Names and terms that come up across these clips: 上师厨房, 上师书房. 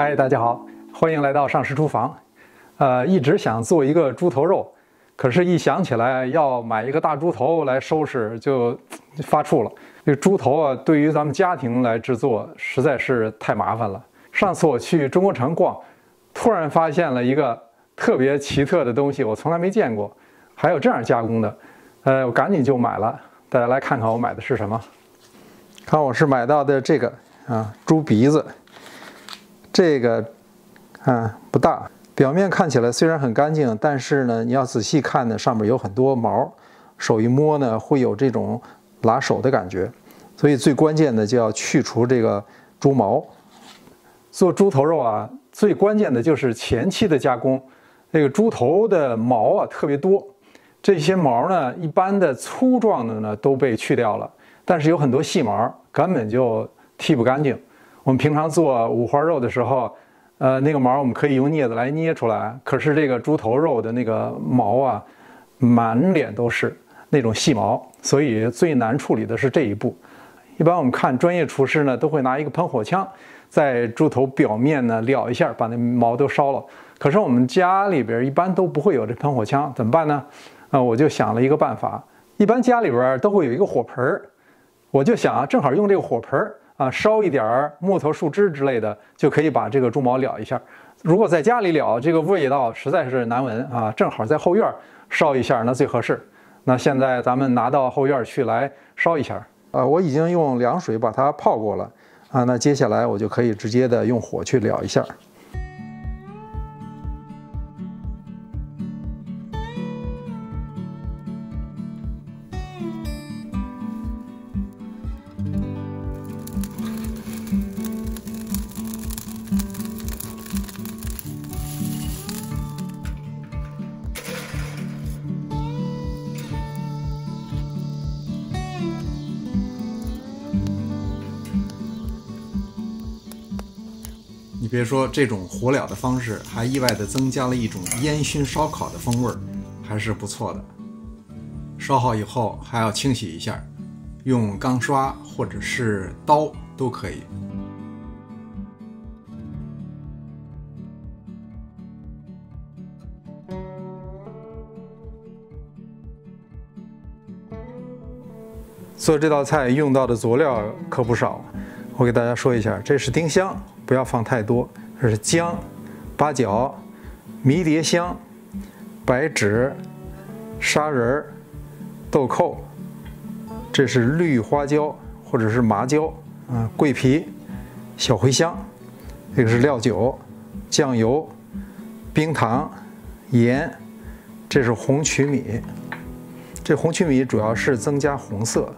嗨，大家好，欢迎来到上师厨房。一直想做一个猪头肉，可是一想起来要买一个大猪头来收拾，就发怵了。这猪头啊，对于咱们家庭来制作实在是太麻烦了。上次我去中国城逛，突然发现了一个特别奇特的东西，我从来没见过，还有这样加工的。我赶紧就买了。大家来看看我买的是什么。看我是买到的这个啊，猪鼻子。 这个，不大，表面看起来虽然很干净，但是呢，你要仔细看呢，上面有很多毛，手一摸呢，会有这种拉手的感觉，所以最关键的就要去除这个猪毛。做猪头肉啊，最关键的就是前期的加工。那个猪头的毛啊特别多，这些毛呢，一般的粗壮的呢都被去掉了，但是有很多细毛，根本就剃不干净。 我们平常做五花肉的时候，那个毛我们可以用镊子来捏出来，可是这个猪头肉的那个毛啊，满脸都是那种细毛，所以最难处理的是这一步。一般我们看专业厨师呢，都会拿一个喷火枪，在猪头表面呢燎一下，把那毛都烧了。可是我们家里边一般都不会有这喷火枪，怎么办呢？我就想了一个办法。一般家里边都会有一个火盆，我就想正好用这个火盆。 烧一点木头、树枝之类的，就可以把这个猪毛燎一下。如果在家里燎，这个味道实在是难闻啊。正好在后院烧一下，那最合适。那现在咱们拿到后院去来烧一下。我已经用凉水把它泡过了啊。那接下来我就可以直接的用火去燎一下。 你别说，这种火燎的方式还意外地增加了一种烟熏烧烤的风味儿，还是不错的。烧好以后还要清洗一下，用钢刷或者是刀都可以。做这道菜用到的佐料可不少，我给大家说一下，这是丁香。 不要放太多，这是姜、八角、迷迭香、白芷、砂仁、豆蔻，这是绿花椒或者是麻椒，桂皮、小茴香，这个是料酒、酱油、冰糖、盐，这是红曲米，这红曲米主要是增加红色，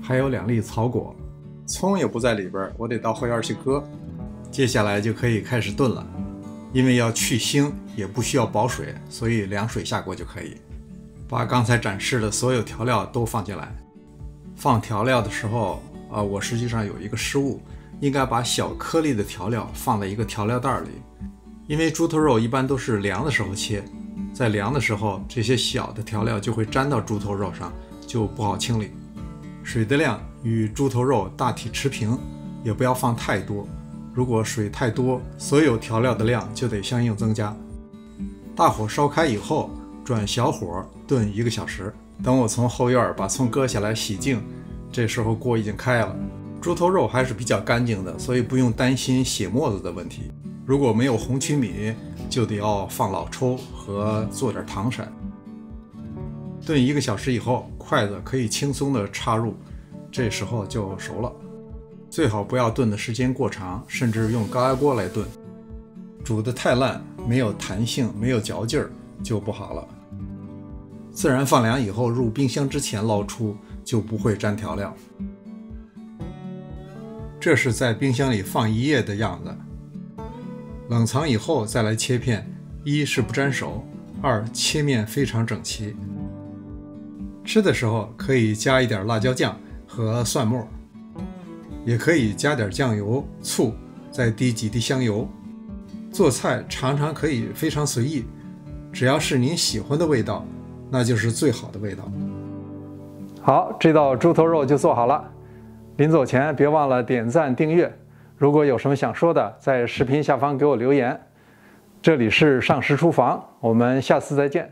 还有2粒草果，葱也不在里边，我得到后院去割。 接下来就可以开始炖了，因为要去腥，也不需要保水，所以凉水下锅就可以。把刚才展示的所有调料都放进来。放调料的时候，我实际上有一个失误，应该把小颗粒的调料放在一个调料袋里，因为猪头肉一般都是凉的时候切，在凉的时候，这些小的调料就会粘到猪头肉上，就不好清理。水的量与猪头肉大体持平，也不要放太多。 如果水太多，所有调料的量就得相应增加。大火烧开以后，转小火炖1个小时。等我从后院把葱割下来洗净，这时候锅已经开了。猪头肉还是比较干净的，所以不用担心血沫子的问题。如果没有红曲米，就得要放老抽和做点糖色。炖1个小时以后，筷子可以轻松地插入，这时候就熟了。 最好不要炖的时间过长，甚至用高压锅来炖，煮得太烂，没有弹性，没有嚼劲儿就不好了。自然放凉以后，入冰箱之前捞出，就不会沾调料。这是在冰箱里放1夜的样子，冷藏以后再来切片，一是不沾手，2切面非常整齐。吃的时候可以加一点辣椒酱和蒜末。 也可以加点酱油、醋，再滴几滴香油。做菜常常可以非常随意，只要是您喜欢的味道，那就是最好的味道。好，这道猪头肉就做好了。临走前别忘了点赞、订阅。如果有什么想说的，在视频下方给我留言。这里是上师书房，我们下次再见。